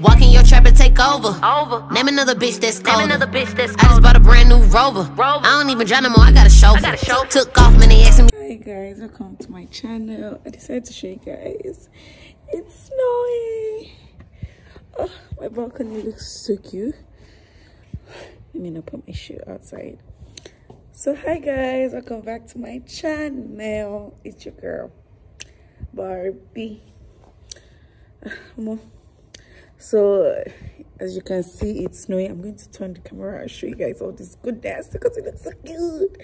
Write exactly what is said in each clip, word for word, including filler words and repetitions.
Walk in your trap and take over. Over. Name another bitch that's cold. I just bought a brand new rover. rover. I don't even drive no more. I got a show. I got a show. Took off, man. They asking me. Hi guys, welcome to my channel. I decided to show you guys. It's snowing. Oh, my balcony looks so cute. Let me not put my shoe outside. So hi guys, welcome back to my channel. It's your girl, Barbie. So as you can see, it's snowing. I'm going to turn the camera and show you guys all this goodness because it looks so cute.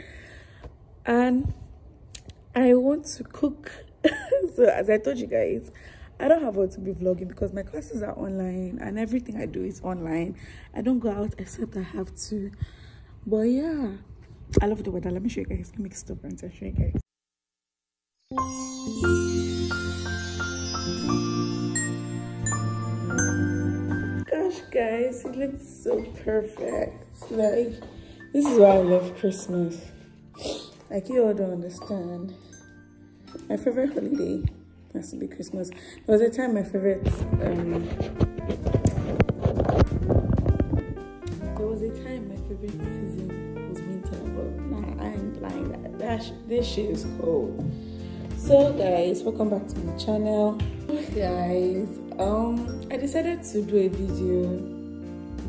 And I want to cook. So as I told you guys, I don't have what to be vlogging because my classes are online and everything I do is online. I don't go out except I have to. But yeah, I love the weather. Let me show you guys. Let me stop and show you guys. Guys, it looks so perfect. Like, this is why I love Christmas. Like, you all don't understand. My favorite holiday has to be Christmas. There was a time my favorite um there was a time my favorite season was winter, but nah, I ain't lying. That, that this shit is cold. So guys, welcome back to my channel. Guys, um I decided to do a video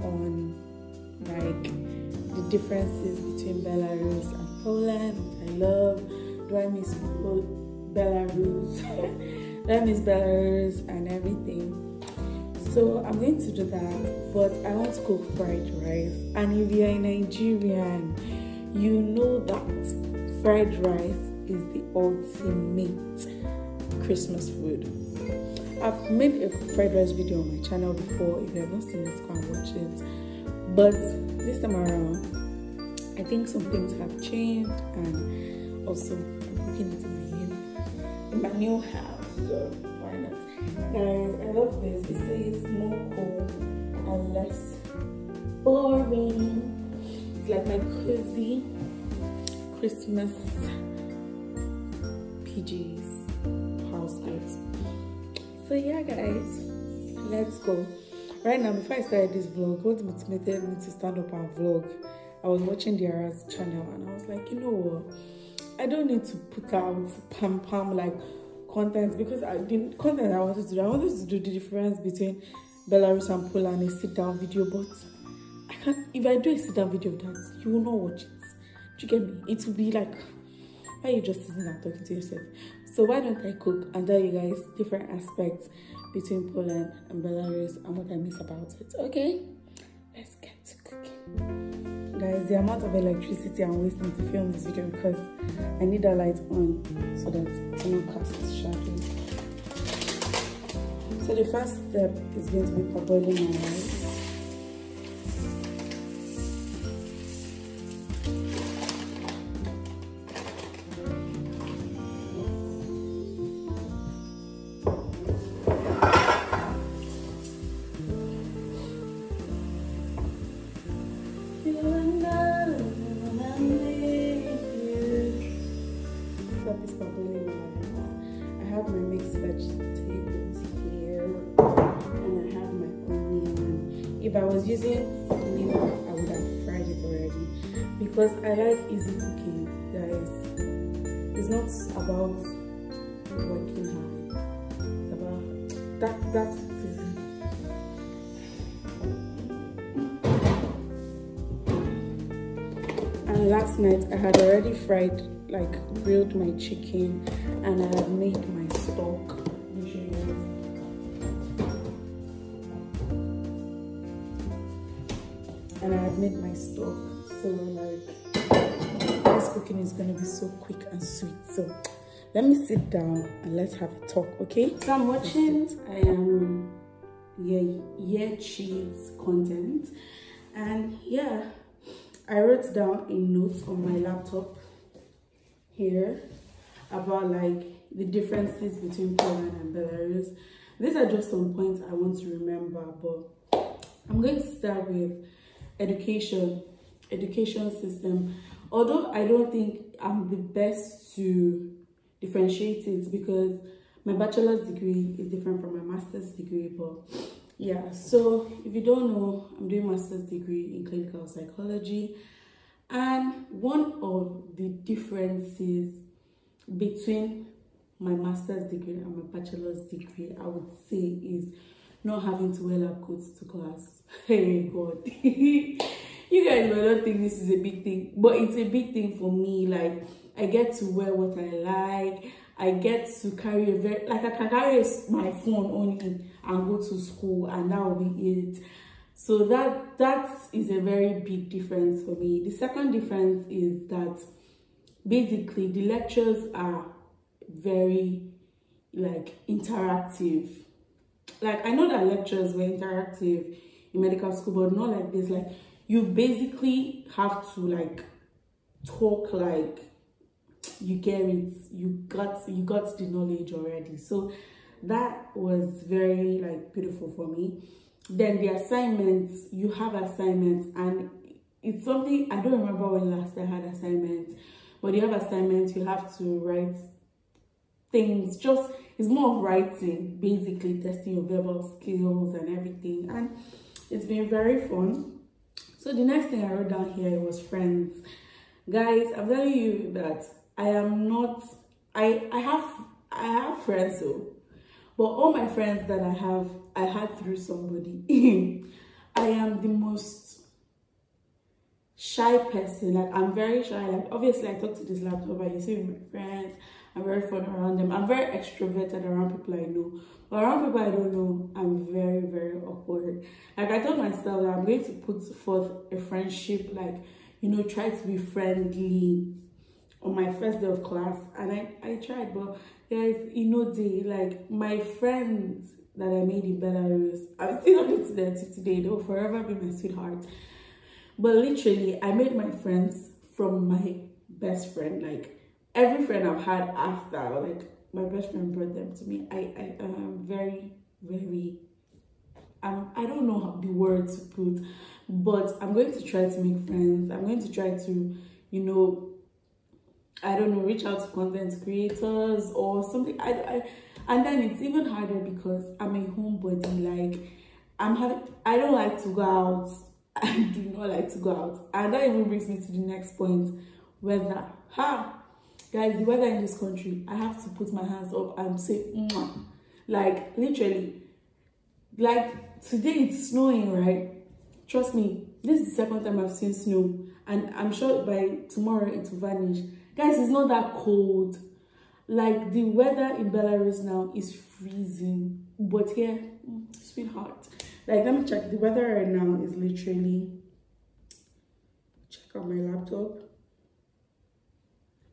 on like the differences between Belarus and Poland. I love do I miss Belarus do I miss Belarus and everything. So I'm going to do that, but I want to cook fried rice, and if you're a Nigerian, you know that fried rice is the ultimate Christmas food. I've made a fried rice video on my channel before. If you haven't seen it, go and watch it. But this time around, I think some things have changed, and also I'm cooking it in my new, in my new house. So why not? Guys, I love this. It says more cold and less boring. It's like my cozy Christmas P J's house goods. So yeah guys, let's go. Right now, before I started this vlog, what motivated me to stand up and vlog, I was watching Dara's channel and I was like, you know what, I don't need to put out pam pam like content, because I didn't content I wanted to do. I wanted to do the difference between Belarus and Poland, a sit down video, but I can't. If I do a sit down video of that, you will not watch it. Do you get me? It will be like, why are you just sitting and talking to yourself? So why don't I cook and tell you guys different aspects between Poland and Belarus and what I miss about it, okay? Let's get to cooking. Guys, the amount of electricity I'm wasting to film this video because I need that light on so that I don't cast shadows. So the first step is going to be parboiling my rice. If I was using Lidl, I would have fried it already because I like easy cooking, guys. It's not about working hard. It's about that that's easy. And last night I had already fried, like grilled my chicken, and I had made my stock. And I have made my stock, so like this cooking is gonna be so quick and sweet. So let me sit down and let's have a talk, okay? So I'm watching IamYeychi's content, and yeah, I wrote down a note on my laptop here about like the differences between Poland and Belarus. These are just some points I want to remember, but I'm going to start with education education system. Although I don't think I'm the best to differentiate it because my bachelor's degree is different from my master's degree, but Yeah, so if you don't know, I'm doing a master's degree in clinical psychology, and one of the differences between my master's degree and my bachelor's degree, I would say, is not having to wear lab coats to class. Hey God, you guys might not think this is a big thing, but it's a big thing for me. Like, I get to wear what I like. I get to carry a very, like, I can carry my phone only and go to school, and that will be it. So that that is a very big difference for me. The second difference is that basically the lectures are very, like, interactive. Like, I know that lectures were interactive in medical school, but not like this. Like, you basically have to, like, talk, like, you get it, you got you got the knowledge already. So that was very, like, beautiful for me. Then the assignments, you have assignments, and it's something, I don't remember when last I had assignments, but you have assignments, you have to write things. Just, it's more of writing, basically testing your verbal skills and everything, and it's been very fun. So the next thing I wrote down here was friends. Guys, I'm telling you that I am not, I I have I have friends though, but all my friends that I have, I had through somebody. I am the most shy person. Like, I'm very shy. Like, obviously I talk to this laptop, I see my friends, I'm very fun around them. I'm very extroverted around people I know, but around people I don't know, I'm very, very awkward. Like, I told myself that I'm going to put forth a friendship, like, you know, try to be friendly on my first day of class, and I, I tried, but guys, you know, they, like, my friends that I made in Belarus, I'm still talking to them today, they'll forever be my sweetheart. But literally, I made my friends from my best friend. Like, every friend I've had after, like, my best friend brought them to me. I, I am very, very, um, I don't know how the word to put, but I'm going to try to make friends. I'm going to try to, you know, I don't know, reach out to content creators or something. I, I, and then it's even harder because I'm a homebody. Like, I'm having, I don't like to go out. I do not like to go out. And that even brings me to the next point. Weather. Ha! Guys, the weather in this country, I have to put my hands up and say, mwah. Like, literally. Like, today it's snowing, right? Trust me, this is the second time I've seen snow. And I'm sure by tomorrow it will vanish. Guys, it's not that cold. Like, the weather in Belarus now is freezing. But here, sweetheart. Like, let me check. The weather right now is literally... Check on my laptop.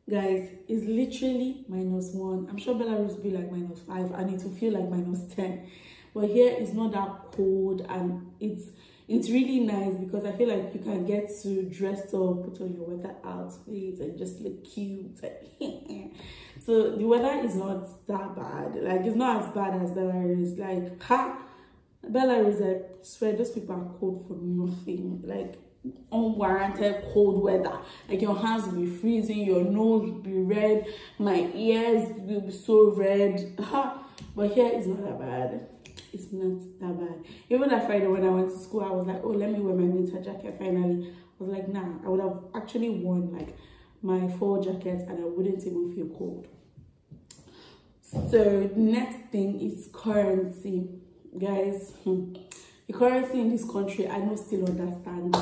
Guys, it's literally minus one. I'm sure Belarus will be like minus five. And it will feel like minus ten. But here, it's not that cold. And it's... It's really nice because I feel like you can get to dress up, put on your weather outfits and just look cute. So the weather is not that bad. Like, it's not as bad as Belarus. Like, ha! Belarus, I swear, those people are cold for nothing. Like, unwarranted cold weather. Like, your hands will be freezing, your nose will be red, my ears will be so red. Ha! But here, it's not that bad. It's not that bad. Even that Friday when I went to school, I was like, oh, let me wear my winter jacket finally. I was like, nah, I would have actually worn, like, my fall jacket and I wouldn't even feel cold. So next thing is currency. Guys, the currency in this country, I don't still understand.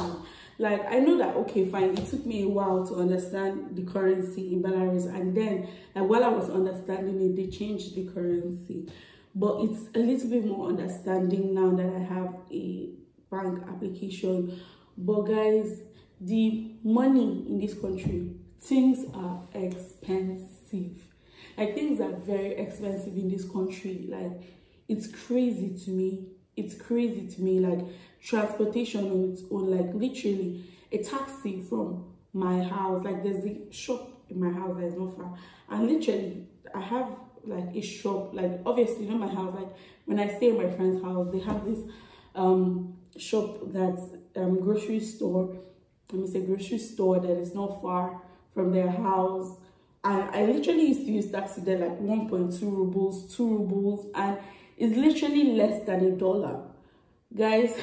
Like, I know that, okay, fine, it took me a while to understand the currency in Belarus. And then, like, while I was understanding it, they changed the currency. But it's a little bit more understanding now that I have a bank application. But guys, the money in this country, things are expensive. Like, things are very expensive in this country. Like, it's crazy to me. It's crazy to me. Like, transportation on its own. Like, literally, a taxi from my house. Like, there's a shop in my house that is not far. And literally, I have... like a shop, like, obviously, you know, my house, like, when I stay at my friend's house, they have this um shop that's um grocery store, let me say grocery store that is not far from their house, and I literally used to use taxi there, like one point two rubles, two rubles, and it's literally less than a dollar. guys.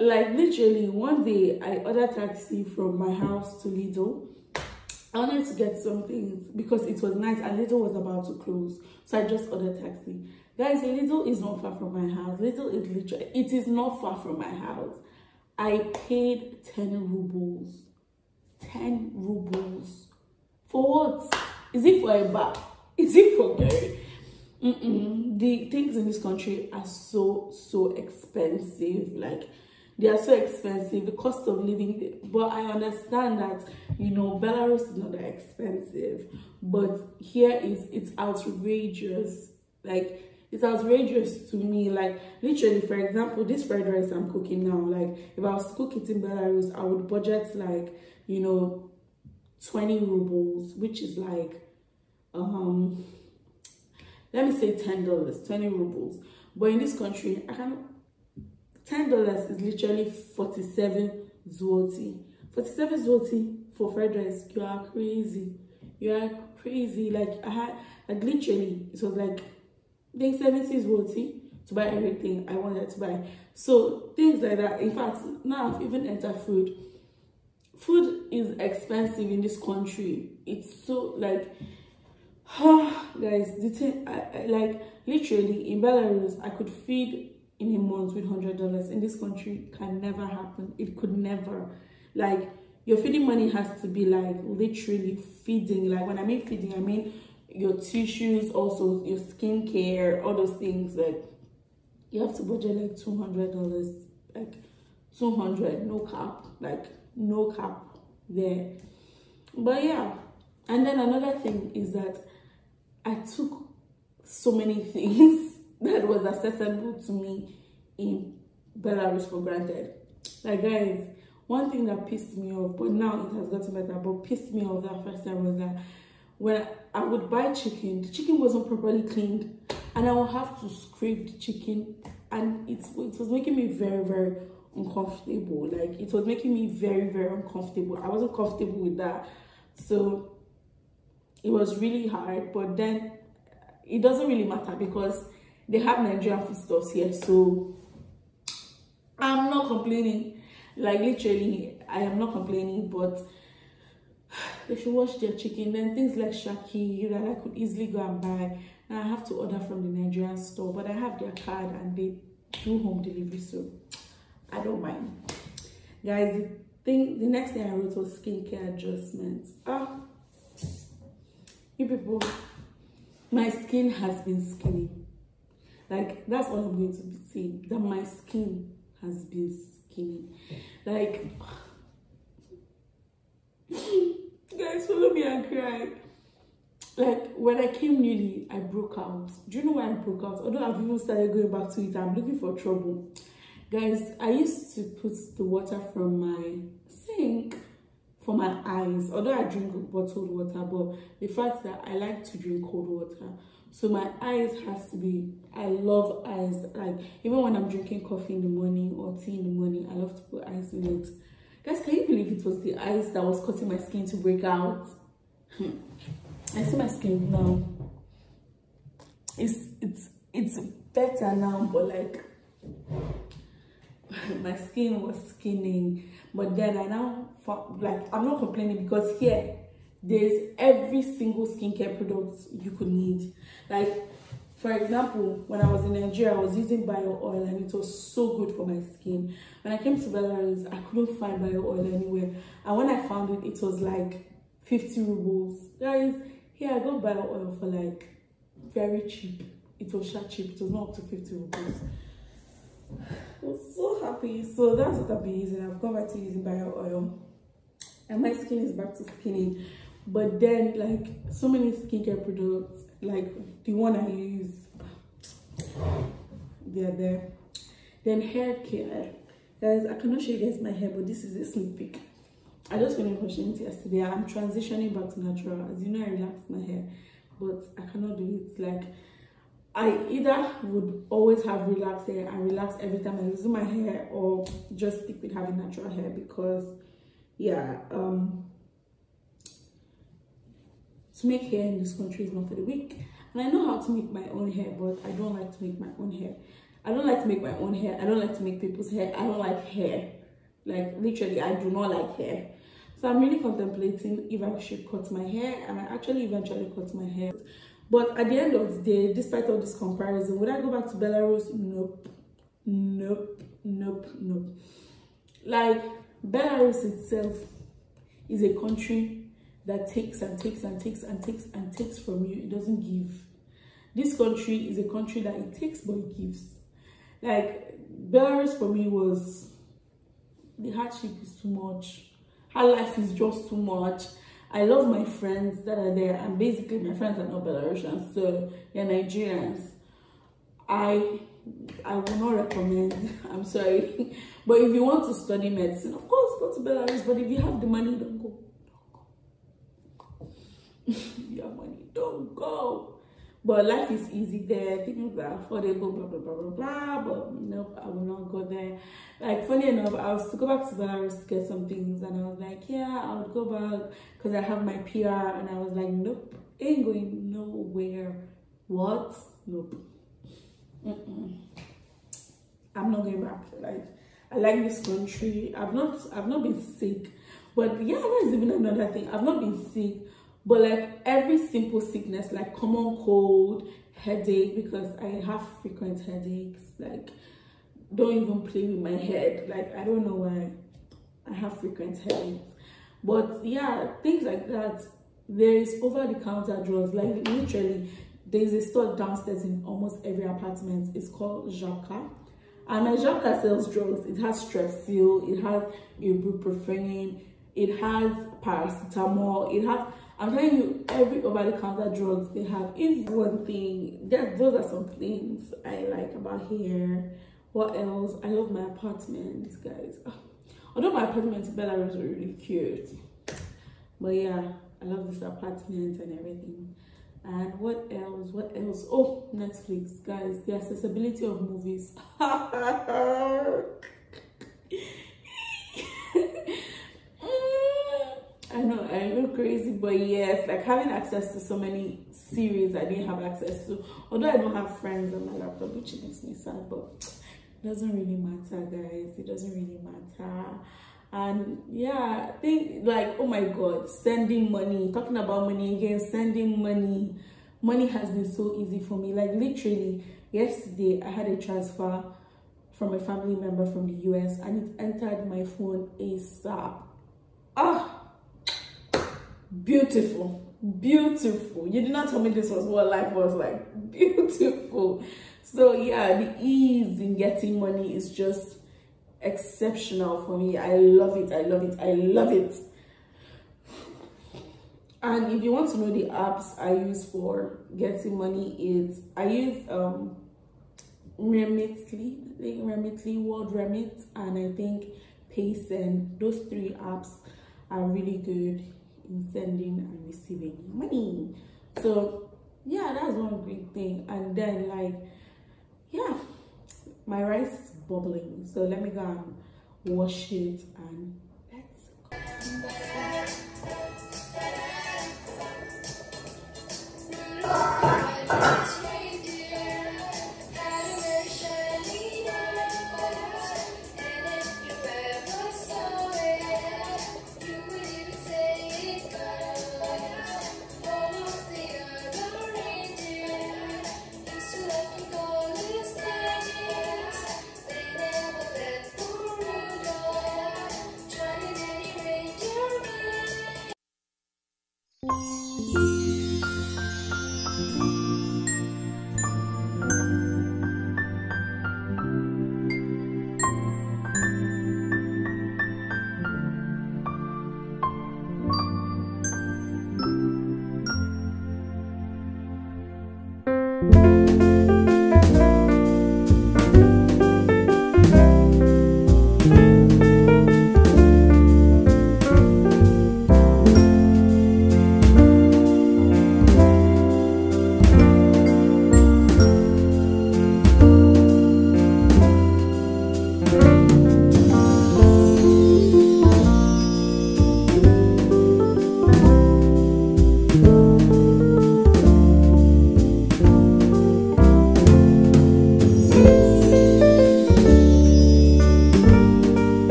Like literally one day I ordered taxi from my house to Lidl. I wanted to get some things because it was night and Lidl was about to close, so I just ordered taxi. Guys, Lidl is not far from my house. Lidl is literally, it is not far from my house. I paid ten rubles. ten rubles. For what? Is it for a bar? Is it for Gary? Mm-mm. The things in this country are so, so expensive. Like, they are so expensive, the cost of living. But I understand that, you know, Belarus is not that expensive. But here is, it's outrageous. Like, it's outrageous to me. Like, literally, for example, this fried rice I'm cooking now, like, if I was to cook it in Belarus, I would budget, like, you know, twenty rubles, which is like, um, let me say ten dollars, twenty rubles. But in this country, I can't. ten dollars is literally forty-seven zloty. forty-seven zloty for fried rice. You are crazy. You are crazy. Like, I had, like, literally, it was like, they seventy zloty to buy everything I wanted to buy. So, things like that. In fact, now I've even entered food. Food is expensive in this country. It's so, like, oh, guys, the thing, I, I, like, literally, in Belarus, I could feed in a month with one hundred dollars. In this country, can never happen. It could never. Like, your feeding money has to be, like, literally feeding. Like, when I mean feeding, I mean your tissues, also your skincare, all those things. Like, you have to budget, like, two hundred dollars. Like, two hundred, no cap. Like, no cap there. But, yeah. And then another thing is that I took so many things that was accessible to me in Belarus for granted. Like, guys, one thing that pissed me off, but now it has gotten better, but pissed me off that first time was that when I would buy chicken, the chicken wasn't properly cleaned, and I would have to scrape the chicken, and it, it was making me very, very uncomfortable. Like, it was making me very, very uncomfortable. I wasn't comfortable with that. So, it was really hard, but then it doesn't really matter because they have Nigerian foodstuffs here, so I'm not complaining. Like, literally, I am not complaining, but they should wash their chicken. Then things like shaki that I could easily go and buy. Now I have to order from the Nigerian store, but I have their card and they do home delivery, so I don't mind. Guys, the thing, the next thing I wrote was skincare adjustments. Ah. You people, my skin has been skinny. Like, that's all I'm going to be saying, that my skin has been skinny. Like, guys, follow me and cry. Like, when I came newly, I broke out. Do you know why I broke out? Although I've even started going back to it, I'm looking for trouble. Guys, I used to put the water from my sink for my eyes, although I drink bottled water, but the fact that I like to drink cold water, so my eyes has to be, I love eyes. Like, even when I'm drinking coffee in the morning or tea in the morning, I love to put eyes in it. Guys, can you believe it was the eyes that was causing my skin to break out? I see my skin now, it's it's it's better now, but like, my skin was skinning. But then I now, like, I'm not complaining because here there's every single skincare product you could need. Like, for example, when I was in Nigeria, I was using bio oil and it was so good for my skin. When I came to Belarus, I couldn't find bio oil anywhere, and when I found it, it was like fifty rubles. Guys, here I got bio oil for like very cheap. It was sharp cheap. It was not up to fifty rubles. I was so happy. So that's what I've been using. I've gone back to using bio oil and my skin is back to skinny. But then, like, so many skincare products, like the one I use, they're there. Then hair care, guys, I cannot show you guys my hair, but this is a sneak peek. I just finished washing it yesterday. I'm transitioning back to natural. As you know, I relaxed my hair, but I cannot do it. Like, I either would always have relaxed hair and relax every time I lose my hair, or just stick with having natural hair because, yeah, um, to make hair in this country is not for the weak. And I know how to make my own hair, but I don't like to make my own hair. I don't like to make my own hair. I don't like to make people's hair. I don't like hair. Like, literally, I do not like hair. So I'm really contemplating if I should cut my hair, and I actually eventually cut my hair. But at the end of the day, despite all this comparison, would I go back to Belarus? Nope. Nope. Nope. Nope. Like, Belarus itself is a country that takes and takes and takes and takes and takes from you. It doesn't give. This country is a country that it takes but it gives. Like, Belarus for me was, the hardship is too much. Her life is just too much. I love my friends that are there, and basically my friends are not Belarusians, so they're Nigerians. I I will not recommend, I'm sorry. But if you want to study medicine, of course go to Belarus, but if you have the money, don't go. If you have money, don't go. But life is easy there, things are affordable, blah blah blah blah blah. But nope, I will not go there. Like, funny enough, I was to go back to Belarus to get some things, and I was like, yeah, I would go back because I have my P R, and I was like, nope, ain't going nowhere. What? Nope. Mm-mm. I'm not going back. Like, I like this country. I've not, I've not been sick, but yeah, that's even another thing. I've not been sick. But like every simple sickness, like common cold, headache, because I have frequent headaches, like don't even play with my head. Like, I don't know why I have frequent headaches. But yeah, things like that. There is over-the-counter drugs. Like, literally, there is a store downstairs in almost every apartment. It's called Jaka. And my Jaka sells drugs. It has Strepsil, it has ibuprofen, it has paracetamol, it has... I'm telling you, every over-the-counter drugs they have. If one thing, that those are some things I like about here. What else? I love my apartment, guys. Oh, although my apartment in Belarus were really cute, but yeah, I love this apartment and everything. And what else? What else? Oh, Netflix, guys. The accessibility of movies. I know I look crazy, but yes, like having access to so many series I didn't have access to. Although I don't have friends on my laptop, which makes me sad, but it doesn't really matter, guys. It doesn't really matter. And yeah, I think like, oh my god, sending money, talking about money again, sending money. Money has been so easy for me. Like, literally, yesterday I had a transfer from a family member from the U S and it entered my phone ASAP. Ah! Beautiful, beautiful. You did not tell me this was what life was like. Beautiful. So yeah, the ease in getting money is just exceptional for me. I love it, I love it, I love it. And if you want to know the apps I use for getting money, is I use um Remitly, I think Remitly, World Remit, and I think Payson. Those three apps are really good in sending and receiving money. So yeah, that's one great thing. And then, like, yeah, my rice is bubbling, so let me go and wash it and let's go.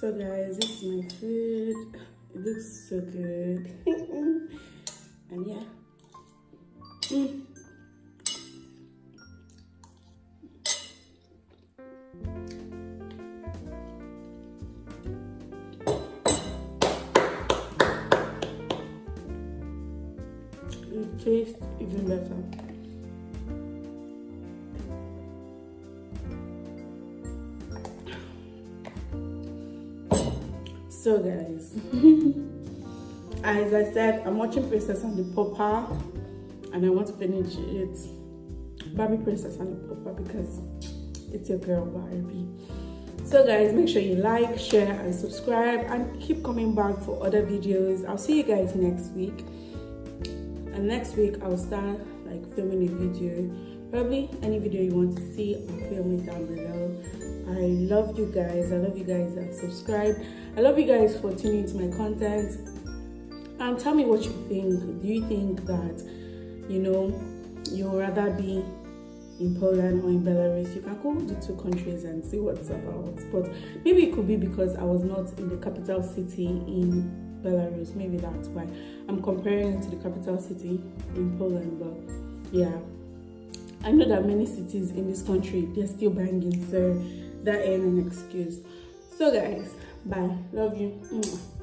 So guys, this is my food. It looks so good. And yeah. Mm. It tastes even better. So guys, as I said, I'm watching Princess and the Popper, and I want to finish it, Barbie Princess and the Popper, because it's your girl Barbie. So guys, make sure you like, share and subscribe, and keep coming back for other videos. I'll see you guys next week, and next week I'll start like filming a video. Probably any video you want to see, I'll film it down below. I love you guys. I love you guys that subscribe. I love you guys for tuning into my content. And tell me what you think. Do you think that, you know, you'd rather be in Poland or in Belarus? You can go to the two countries and see what's about. But maybe it could be because I was not in the capital city in Belarus. Maybe that's why. I'm comparing it to the capital city in Poland. But yeah, I know that many cities in this country, they're still banging. So that ain't an excuse. So guys, bye. Love you.